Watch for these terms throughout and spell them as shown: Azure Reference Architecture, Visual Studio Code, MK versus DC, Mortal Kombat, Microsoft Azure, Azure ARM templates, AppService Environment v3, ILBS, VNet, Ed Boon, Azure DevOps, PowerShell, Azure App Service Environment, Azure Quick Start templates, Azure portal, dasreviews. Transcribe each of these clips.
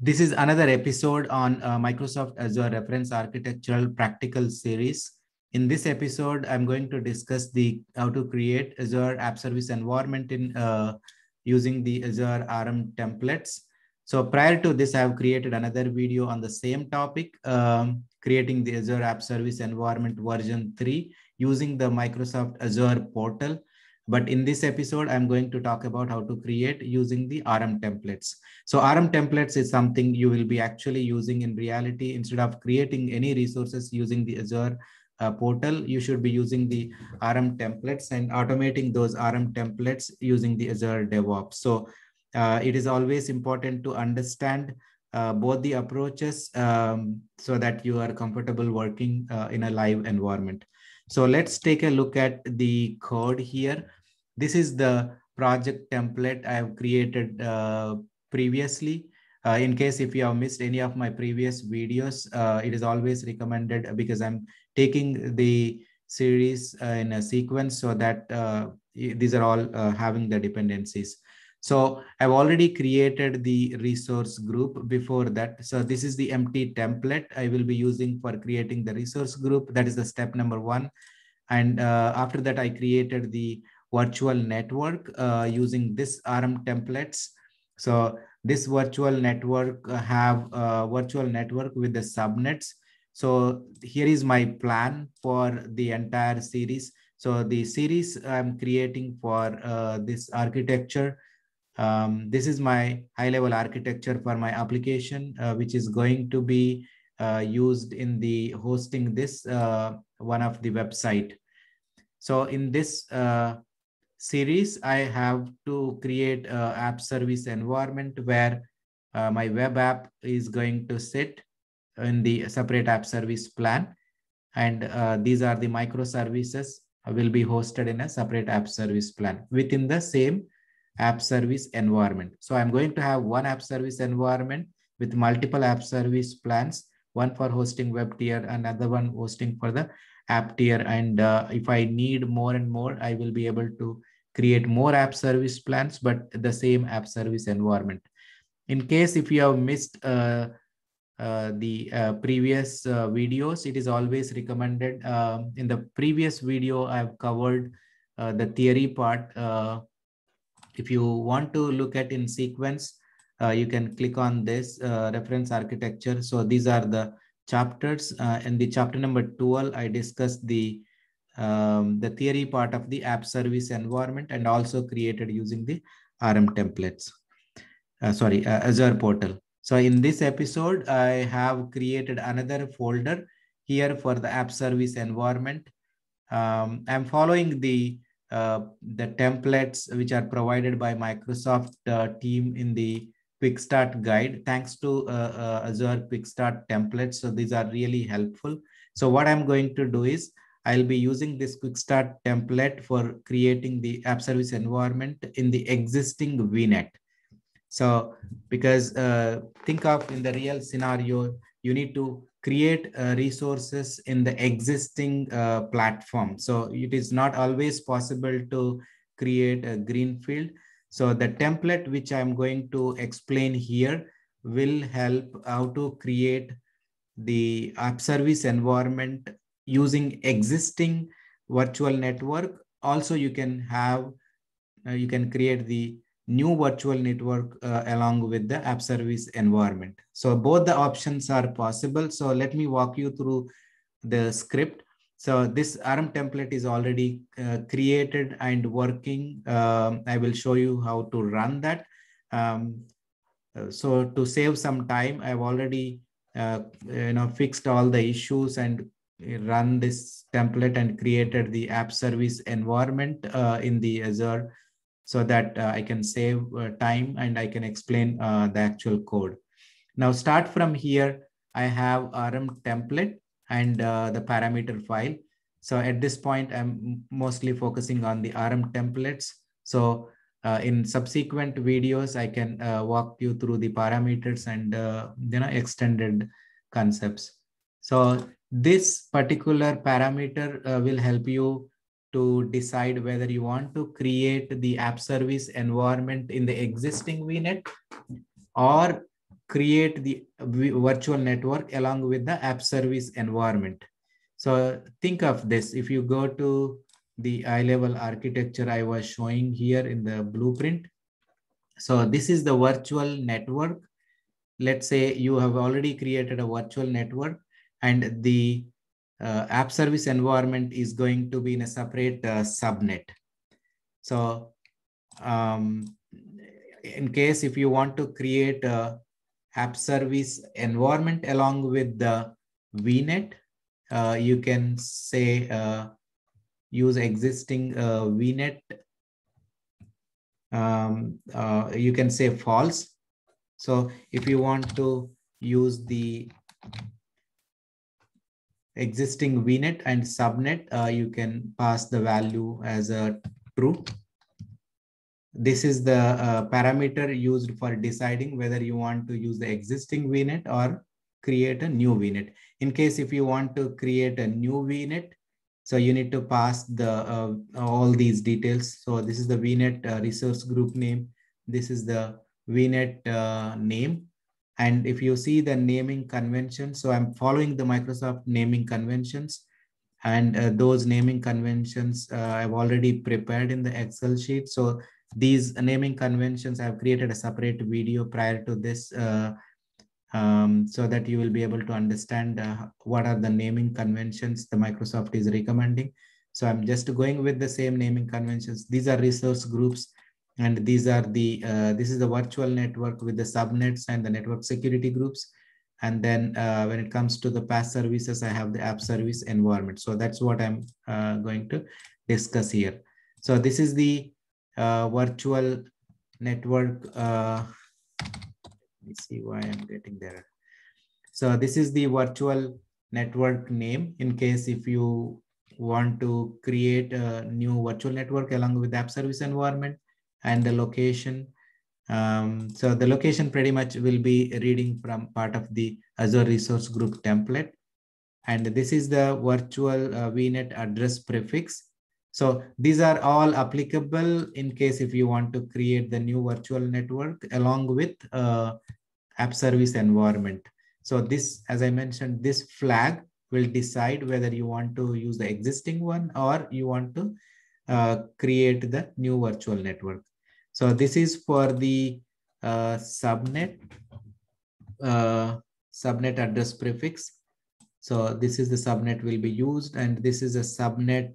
This is another episode on Microsoft Azure Reference Architectural Practical Series. In this episode, I'm going to discuss how to create Azure App Service Environment in using the Azure ARM templates. So prior to this, I've created another video on the same topic, creating the Azure App Service Environment version 3 using the Microsoft Azure portal. But in this episode, I'm going to talk about how to create using the ARM templates. So ARM templates is something you will be actually using in reality. Instead of creating any resources using the Azure portal, you should be using the ARM templates and automating those ARM templates using the Azure DevOps. So it is always important to understand both the approaches so that you are comfortable working in a live environment. So let's take a look at the code here. This is the project template I have created previously. In case if you have missed any of my previous videos, it is always recommended because I'm taking the series in a sequence so that these are all having the dependencies. So I've already created the resource group before that. So this is the empty template I will be using for creating the resource group. That is the step number one. And after that, I created the virtual network using this ARM templates. So this virtual network have a virtual network with the subnets. So here is my plan for the entire series. So the series I'm creating for this architecture. This is my high-level architecture for my application, which is going to be used in the hosting this one of the website. So in this series, I have to create an app service environment where my web app is going to sit in the separate app service plan. And these are the microservices will be hosted in a separate app service plan within the same app service environment. So I'm going to have one app service environment with multiple app service plans, one for hosting web tier, another one hosting for the app tier. And if I need more and more, I will be able to create more app service plans, but the same app service environment. In case if you have missed the previous videos, it is always recommended. In the previous video, I've covered the theory part. If you want to look at in sequence, you can click on this reference architecture. So these are the chapters. In the chapter number 12, I discussed the theory part of the app service environment and also created using the ARM templates, Azure portal. So in this episode, I have created another folder here for the app service environment. I'm following the templates which are provided by Microsoft team in the Quick Start guide, thanks to Azure Quick Start templates. So these are really helpful. So what I'm going to do is I'll be using this Quick Start template for creating the app service environment in the existing VNet. So because think of in the real scenario, you need to create resources in the existing platform. So it is not always possible to create a greenfield. So the template which I'm going to explain here will help how to create the app service environment using existing virtual network. Also, you can create the new virtual network along with the app service environment. So both the options are possible. So let me walk you through the script. So this ARM template is already created and working. I will show you how to run that. So to save some time, I've already fixed all the issues and run this template and created the app service environment in the Azure, so that I can save time and I can explain the actual code. Now start from here, I have ARM template and the parameter file. So at this point, I'm mostly focusing on the ARM templates. So in subsequent videos, I can walk you through the parameters and extended concepts. So this particular parameter will help you to decide whether you want to create the app service environment in the existing VNet or create the virtual network along with the app service environment. So think of this. If you go to the high-level architecture I was showing here in the blueprint. So this is the virtual network. Let's say you have already created a virtual network and the app service environment is going to be in a separate subnet. So in case if you want to create a app service environment along with the VNet, you can say use existing VNet. You can say false. So if you want to use the existing VNet and subnet, you can pass the value as a true. This is the parameter used for deciding whether you want to use the existing VNet or create a new VNet. In case if you want to create a new VNet, so you need to pass the all these details. So this is the VNet resource group name. This is the VNet name. And if you see the naming convention, so I'm following the Microsoft naming conventions. And those naming conventions I've already prepared in the Excel sheet. So these naming conventions, I've created a separate video prior to this so that you will be able to understand what are the naming conventions the Microsoft is recommending. So I'm just going with the same naming conventions. These are resource groups and these are the, this is the virtual network with the subnets and the network security groups. And then when it comes to the past services, I have the app service environment. So that's what I'm going to discuss here. So this is the virtual network. Let me see why I'm getting there. So this is the virtual network name. In case if you want to create a new virtual network along with the app service environment and the location. So the location pretty much will be reading from part of the Azure resource group template. And this is the virtual VNet address prefix. So these are all applicable in case if you want to create the new virtual network along with app service environment. So this, as I mentioned, this flag will decide whether you want to use the existing one or you want to create the new virtual network. So this is for the subnet address prefix. So this is the subnet will be used and this is a subnet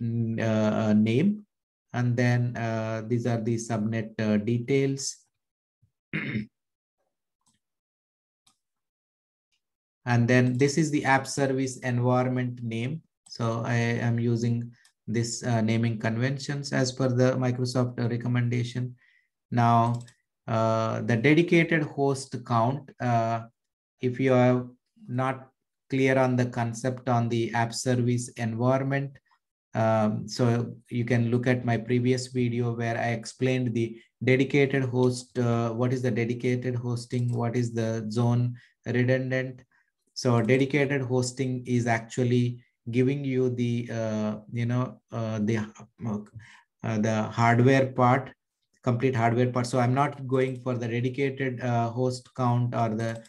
name, and then these are the subnet details. And then this is the app service environment name. So I am using this naming conventions as per the Microsoft recommendation. Now the dedicated host count, if you are not clear on the concept on the app service environment. So you can look at my previous video where I explained the dedicated host, what is the dedicated hosting, what is the zone redundant. So dedicated hosting is actually giving you the, the hardware part, complete hardware part. So I'm not going for the dedicated host count or the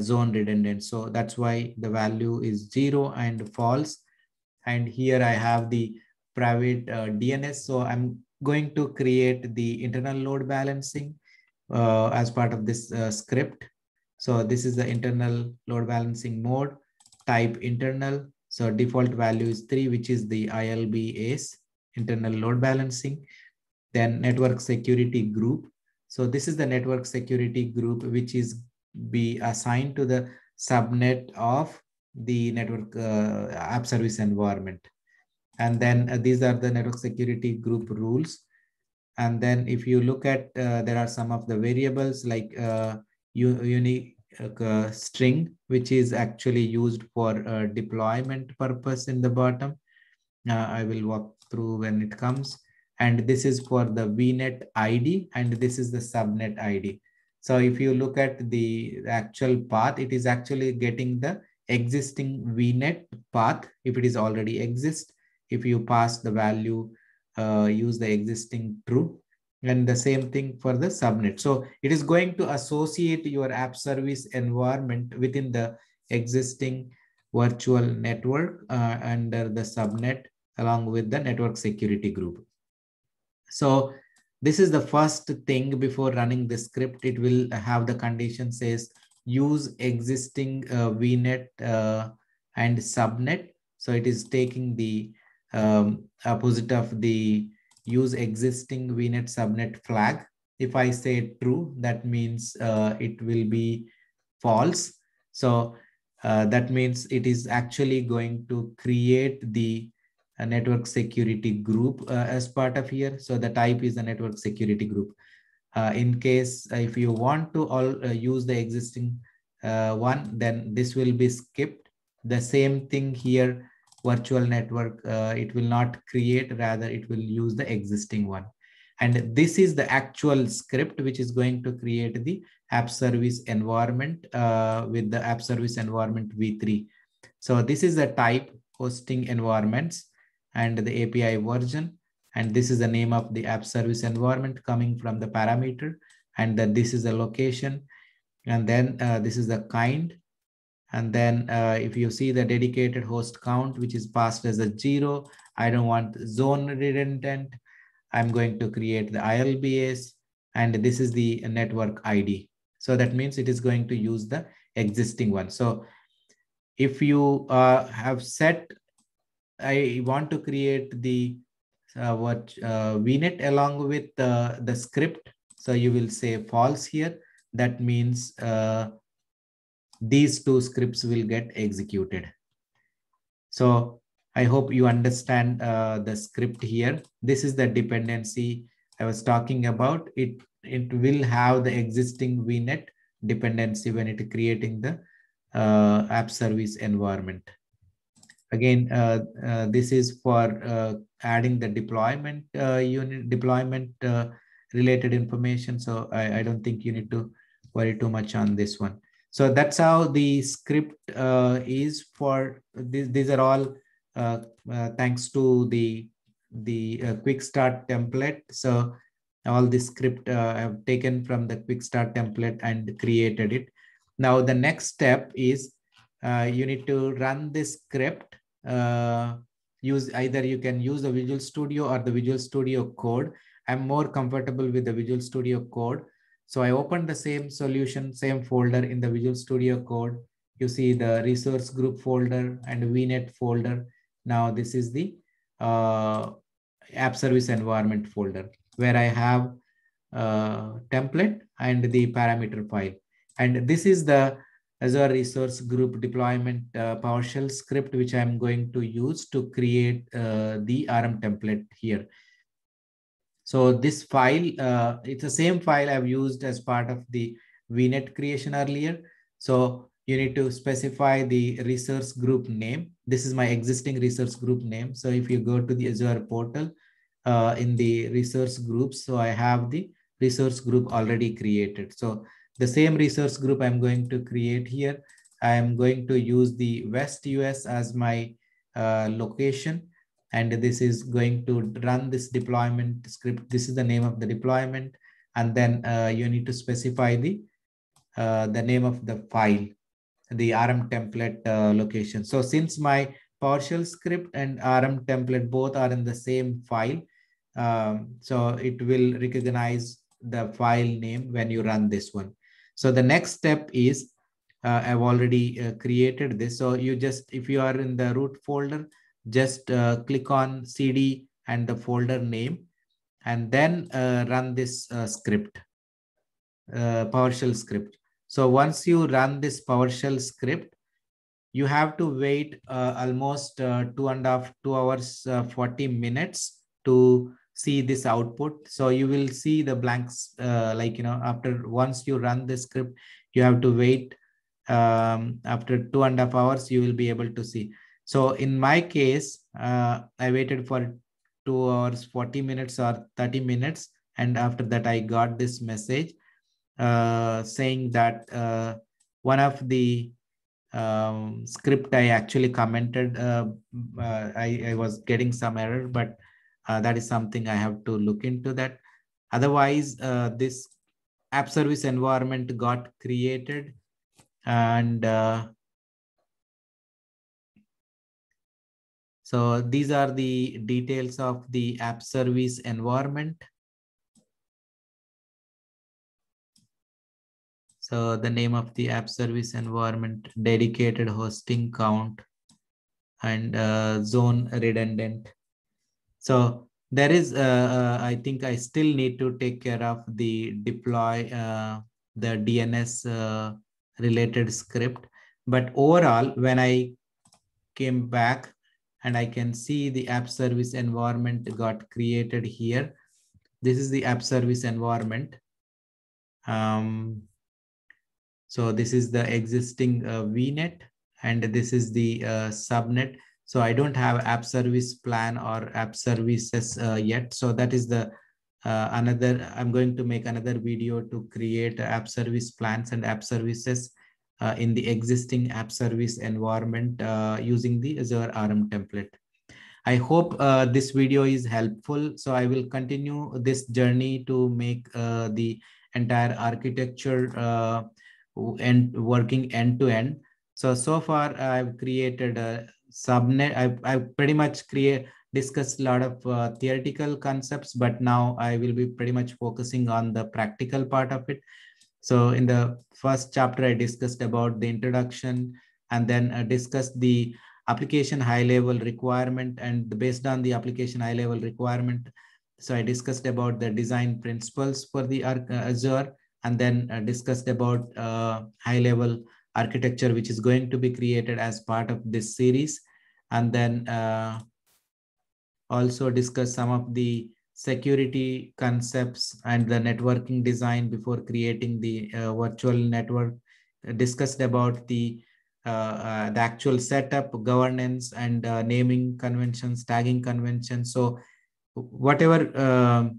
zone redundant. So that's why the value is 0 and false. And here I have the private DNS. So I'm going to create the internal load balancing as part of this script. So this is the internal load balancing mode, type internal. So default value is 3, which is the ILBS, internal load balancing. Then network security group. So this is the network security group, which is be assigned to the subnet of the network app service environment. And then these are the network security group rules. And then if you look at, there are some of the variables like unique string, which is actually used for deployment purpose in the bottom. I will walk through when it comes. And this is for the VNet ID, and this is the subnet ID. So if you look at the actual path, it is actually getting the existing VNet path if it is already exists. If you pass the value, use the existing true. and the same thing for the subnet. So it is going to associate your app service environment within the existing virtual network under the subnet along with the network security group. So this is the first thing. Before running the script, it will have the condition says use existing VNet and subnet. So it is taking the opposite of the use existing VNet subnet flag. If I say true, that means it will be false. So that means it is actually going to create the network security group as part of here. So the type is a network security group. In case if you want to use the existing one, then this will be skipped. The same thing here, virtual network, it will not create, rather it will use the existing one. And this is the actual script which is going to create the app service environment with the app service environment v3. So this is the type, hosting environments, and the API version, and this is the name of the app service environment coming from the parameter, and then this is the location, and then this is the kind, and then if you see the dedicated host count, which is passed as a 0. I don't want zone redundant. I'm going to create the ILBS, and this is the network ID. So that means it is going to use the existing one. So if you have set, I want to create the VNet along with the script. So you will say false here. That means these two scripts will get executed. So I hope you understand the script here. This is the dependency I was talking about. It will have the existing VNet dependency when it creating the app service environment. Again, this is for adding the deployment unit, deployment related information. So I don't think you need to worry too much on this one. So that's how the script is for this. These are all thanks to the Quick Start template. So all the script I have taken from the Quick Start template and created it. Now the next step is you need to run this script. Use either you can use the Visual Studio or the Visual Studio Code. I'm more comfortable with the Visual Studio Code. So I opened the same solution, same folder in the Visual Studio Code. You see the resource group folder and VNet folder. Now this is the app service environment folder where I have template and the parameter file. And this is the Azure resource group deployment PowerShell script, which I'm going to use to create the ARM template here. So this file, it's the same file I've used as part of the VNet creation earlier. So you need to specify the resource group name. This is my existing resource group name. So if you go to the Azure portal in the resource groups, so I have the resource group already created. So the same resource group I'm going to create here. I'm going to use the West US as my location. And this is going to run this deployment script. This is the name of the deployment. And then you need to specify the name of the file, the ARM template location. So since my PowerShell script and ARM template both are in the same file, so it will recognize the file name when you run this one. So the next step is I've already created this. So you just, if you are in the root folder, just click on CD and the folder name, and then run this script, PowerShell script. So once you run this PowerShell script, you have to wait almost 2 hours, 40 minutes to see this output. So you will see the blanks, after once you run the script, you have to wait after 2.5 hours, you will be able to see. So in my case, I waited for 2 hours, 40 minutes or 30 minutes. And after that, I got this message saying that one of the script I actually commented, I was getting some error, but that is something I have to look into that. Otherwise, this app service environment got created, and so these are the details of the app service environment. So the name of the app service environment, dedicated hosting count, and zone redundant. So there is, I think I still need to take care of the deploy, the DNS related script. But overall, when I came back and I can see the app service environment got created here. This is the app service environment. So this is the existing VNet, and this is the subnet. So I don't have app service plan or app services yet. So that is the another, I'm going to make another video to create app service plans and app services in the existing app service environment using the Azure ARM template. I hope this video is helpful. So I will continue this journey to make the entire architecture and working end to end. So far I've created a subnet. I've pretty much discussed a lot of theoretical concepts, but now I will be pretty much focusing on the practical part of it. So in the first chapter, I discussed about the introduction, and then discussed the application high level requirement, and based on the application high level requirement. So I discussed about the design principles for the Azure, and then discussed about high level architecture, which is going to be created as part of this series. And then also discuss some of the security concepts and the networking design before creating the virtual network. Discussed about the actual setup, governance, and naming conventions, tagging conventions. So whatever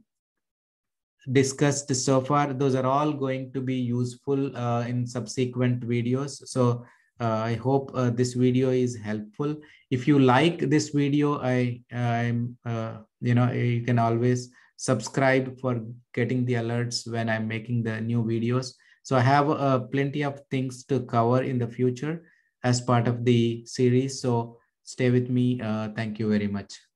discussed so far, those are all going to be useful in subsequent videos. So I hope this video is helpful. If you like this video, you can always subscribe for getting the alerts when I'm making the new videos. So I have plenty of things to cover in the future as part of the series. So stay with me. Thank you very much.